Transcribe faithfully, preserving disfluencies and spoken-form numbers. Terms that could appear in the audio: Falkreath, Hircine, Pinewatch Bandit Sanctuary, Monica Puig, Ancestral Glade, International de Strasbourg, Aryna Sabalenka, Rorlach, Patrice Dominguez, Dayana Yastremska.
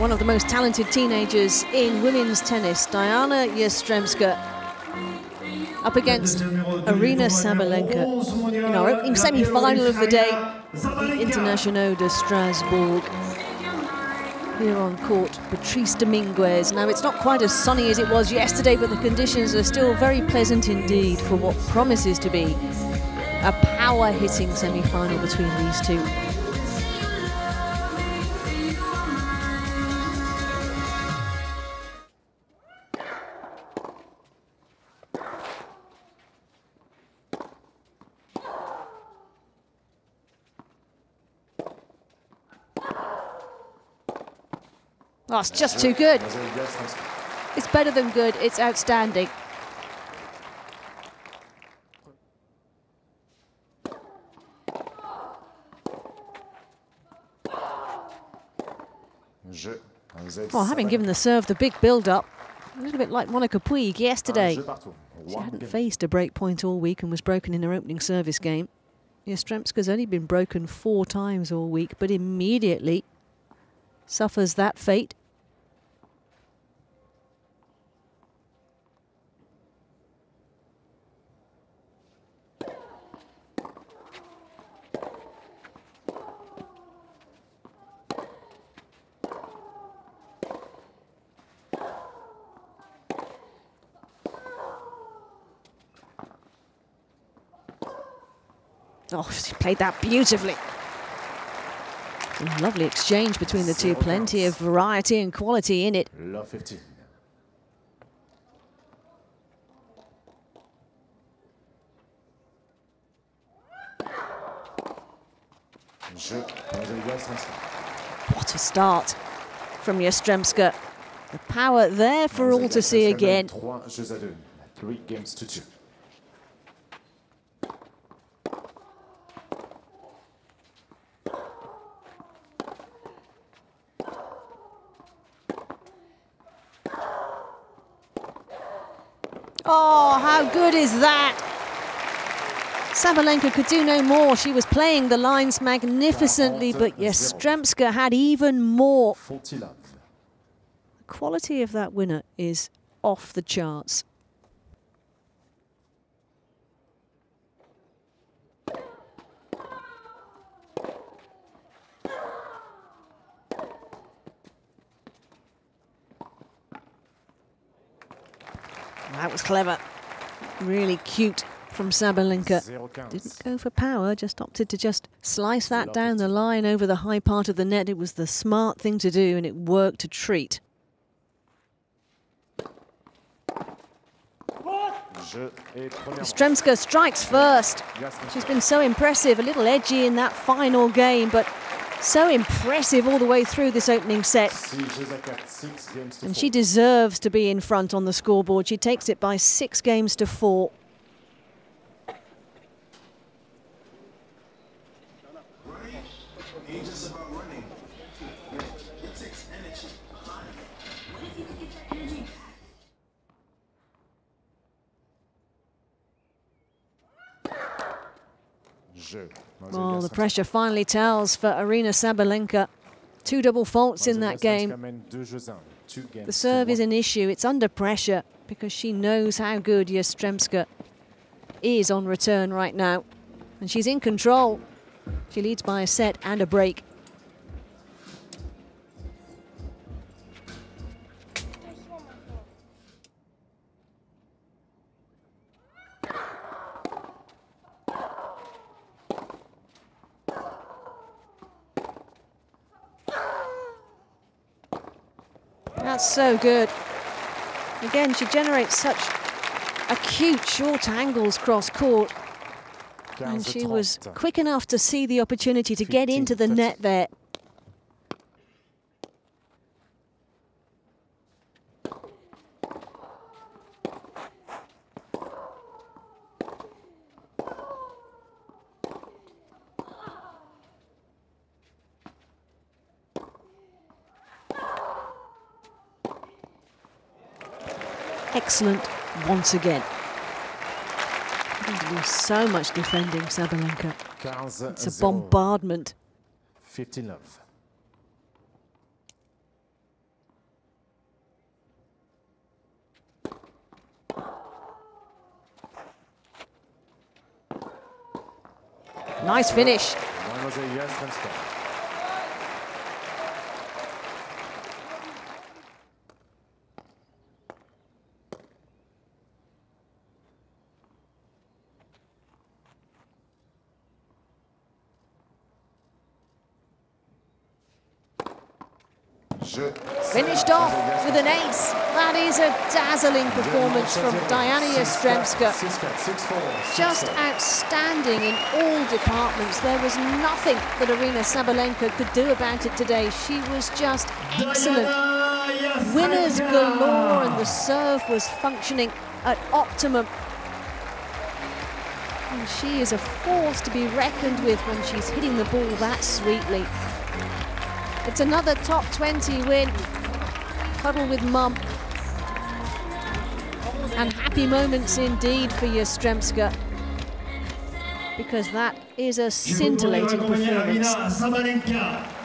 one of the most talented teenagers in women's tennis, Dayana Yastremska, up against Aryna Sabalenka in our opening semi-final of the day at the International de Strasbourg. Here on court, Patrice Dominguez. Now, it's not quite as sunny as it was yesterday, but the conditions are still very pleasant indeed for what promises to be a power-hitting semi-final between these two. Oh, it's just too good. It's better than good, it's outstanding. Well, having given the serve the big build-up, a little bit like Monica Puig yesterday. She hadn't faced a break point all week and was broken in her opening service game. Yastremska's only been broken four times all week, but immediately suffers that fate. Oh, she played that beautifully. A lovely exchange between the two, plenty of variety and quality in it. Love fifteen. What a start from Yastremska. The power there for all to see again. Three games to two. Oh, how good is that? Sabalenka could do no more. She was playing the lines magnificently, but Yastremska had even more. The quality of that winner is off the charts. That was clever. Really cute from Sabalenka. Didn't go for power, just opted to just slice that down the line over the high part of the net. It was the smart thing to do, and it worked a treat. Yastremska strikes first. She's been so impressive, a little edgy in that final game, but so impressive all the way through this opening set. And she deserves to be in front on the scoreboard. She takes it by six games to four. Well, the pressure finally tells for Aryna Sabalenka. Two double faults in that game. The serve is an issue. It's under pressure because she knows how good Yastremska is on return right now. And she's in control. She leads by a set and a break. That's so good. Again, she generates such acute short angles cross-court. And she was quick enough to see the opportunity to get into the net there. Excellent once again. There's so much defending Sabalenka. It's a bombardment. fifteen love. Nice finish. Finished off with an ace. That is a dazzling performance from Dayana Yastremska. Just outstanding in all departments. There was nothing that Aryna Sabalenka could do about it today. She was just excellent. Winners galore, and the serve was functioning at optimum. And she is a force to be reckoned with when she's hitting the ball that sweetly. It's another top twenty win. Cuddle with mum. And happy moments indeed for Yastremska, because that is a scintillating performance.